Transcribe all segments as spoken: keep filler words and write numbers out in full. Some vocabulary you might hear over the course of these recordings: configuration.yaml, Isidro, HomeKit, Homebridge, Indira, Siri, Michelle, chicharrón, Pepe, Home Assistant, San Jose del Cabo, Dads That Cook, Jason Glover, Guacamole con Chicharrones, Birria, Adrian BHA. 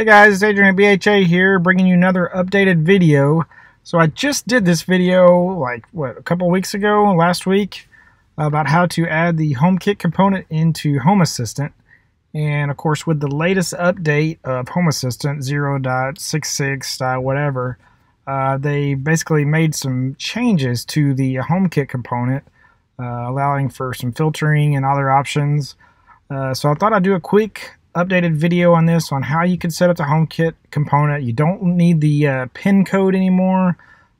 Hey guys, it's Adrian B H A here, bringing you another updated video. So I just did this video like what a couple weeks ago, last week, about how to add the HomeKit component into Home Assistant. And of course, with the latest update of Home Assistant zero point sixty-six, whatever, uh, they basically made some changes to the HomeKit component, uh, allowing for some filtering and other options. Uh, so I thought I'd do a quick updated video on this, on how you can set up the HomeKit component. You don't need the uh, pin code anymore.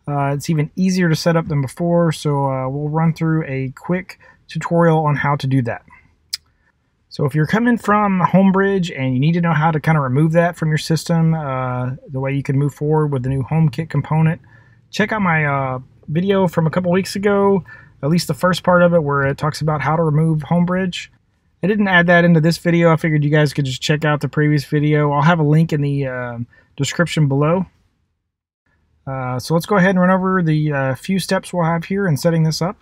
Uh, it's even easier to set up than before, so uh, we'll run through a quick tutorial on how to do that. So if you're coming from Homebridge and you need to know how to kind of remove that from your system, uh, the way you can move forward with the new HomeKit component, check out my uh, video from a couple weeks ago, at least the first part of it, where it talks about how to remove Homebridge. I didn't add that into this video. I figured you guys could just check out the previous video. I'll have a link in the uh, description below. Uh, so let's go ahead and run over the uh, few steps we'll have here in setting this up.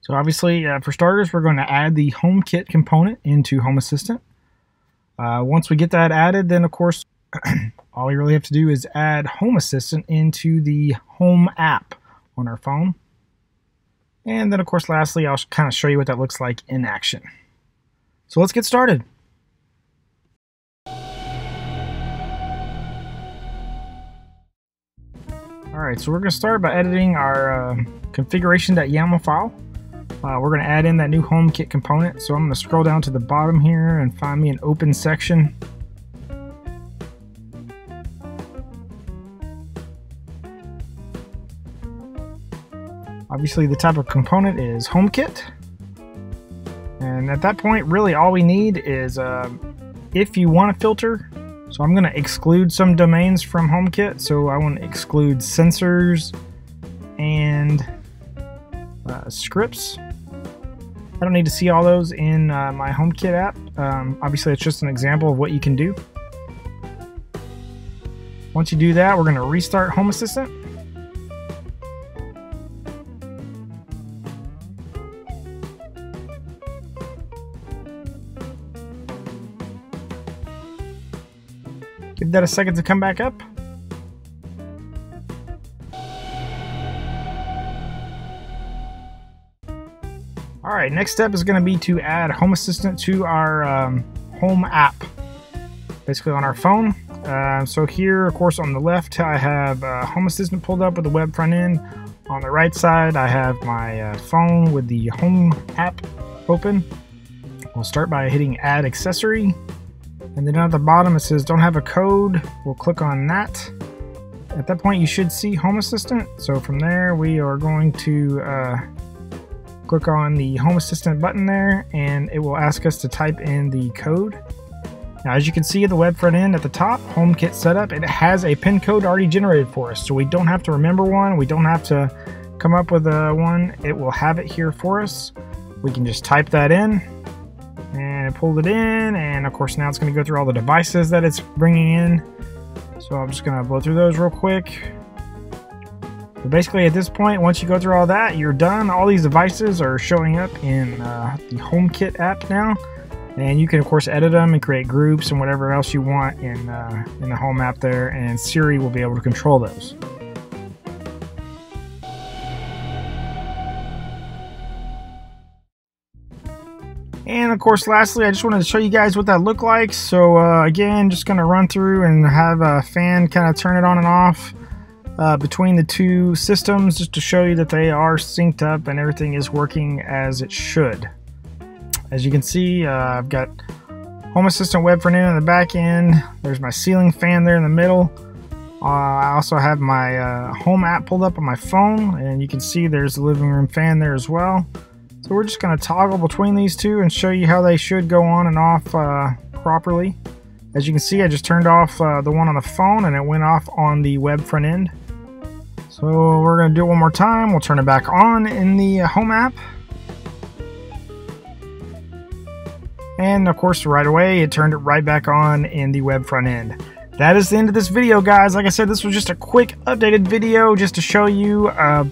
So obviously, uh, for starters, we're going to add the HomeKit component into Home Assistant. Uh, once we get that added, then of course, all we really have to do is add Home Assistant into the Home app on our phone. And then of course, lastly, I'll kind of show you what that looks like in action. So let's get started. Alright, so we're going to start by editing our uh, configuration.yaml file. Uh, we're going to add in that new HomeKit component. So I'm going to scroll down to the bottom here and find me an open section. Obviously, the type of component is HomeKit. And at that point, really all we need is uh, if you want to filter. So I'm going to exclude some domains from HomeKit. So I want to exclude sensors and uh, scripts. I don't need to see all those in uh, my HomeKit app. Um, obviously, it's just an example of what you can do. Once you do that, we're going to restart Home Assistant. Give that a second to come back up. All right, next step is going to be to add Home Assistant to our um, Home app, basically on our phone. Uh, so here, of course, on the left, I have uh, Home Assistant pulled up with the web front end. On the right side, I have my uh, phone with the Home app open. We'll start by hitting Add Accessory. And then at the bottom it says don't have a code. We'll click on that. At that point you should see Home Assistant. So from there we are going to uh, click on the Home Assistant button there, and it will ask us to type in the code. Now as you can see, the web front end at the top, HomeKit setup, it has a pin code already generated for us. So we don't have to remember one. We don't have to come up with a one. It will have it here for us. We can just type that in. And I pulled it in, and of course now it's going to go through all the devices that it's bringing in. So I'm just going to blow through those real quick. But basically at this point, once you go through all that, you're done. All these devices are showing up in uh, the HomeKit app now. And you can of course edit them and create groups and whatever else you want in, uh, in the Home app there, and Siri will be able to control those. And of course, lastly, I just wanted to show you guys what that looked like. So uh, again, just going to run through and have a fan kind of turn it on and off uh, between the two systems, just to show you that they are synced up and everything is working as it should. As you can see, uh, I've got Home Assistant web front end in the back end. There's my ceiling fan there in the middle. Uh, I also have my uh, Home app pulled up on my phone, and you can see there's the living room fan there as well. So we're just going to toggle between these two and show you how they should go on and off uh, properly. As you can see, I just turned off uh, the one on the phone, and it went off on the web front end. So we're going to do it one more time. We'll turn it back on in the Home app. And of course, right away, it turned it right back on in the web front end. That is the end of this video, guys. Like I said, this was just a quick updated video just to show you uh,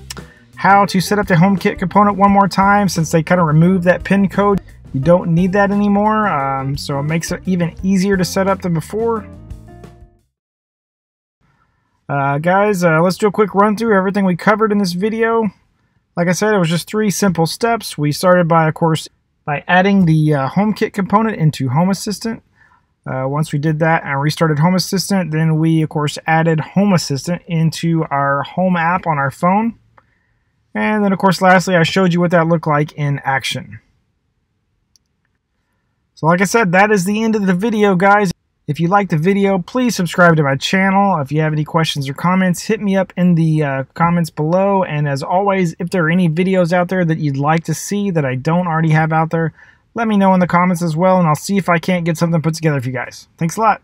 how to set up the HomeKit component one more time, since they kind of removed that pin code. You don't need that anymore, um, so it makes it even easier to set up than before. Uh, guys, uh, let's do a quick run through everything we covered in this video. Like I said, it was just three simple steps. We started by, of course, by adding the uh, HomeKit component into Home Assistant. Uh, once we did that and restarted Home Assistant, then we, of course, added Home Assistant into our Home app on our phone. And then, of course, lastly, I showed you what that looked like in action. So like I said, that is the end of the video, guys. If you liked the video, please subscribe to my channel. If you have any questions or comments, hit me up in the uh, comments below. And as always, if there are any videos out there that you'd like to see that I don't already have out there, let me know in the comments as well, and I'll see if I can't get something put together for you guys. Thanks a lot.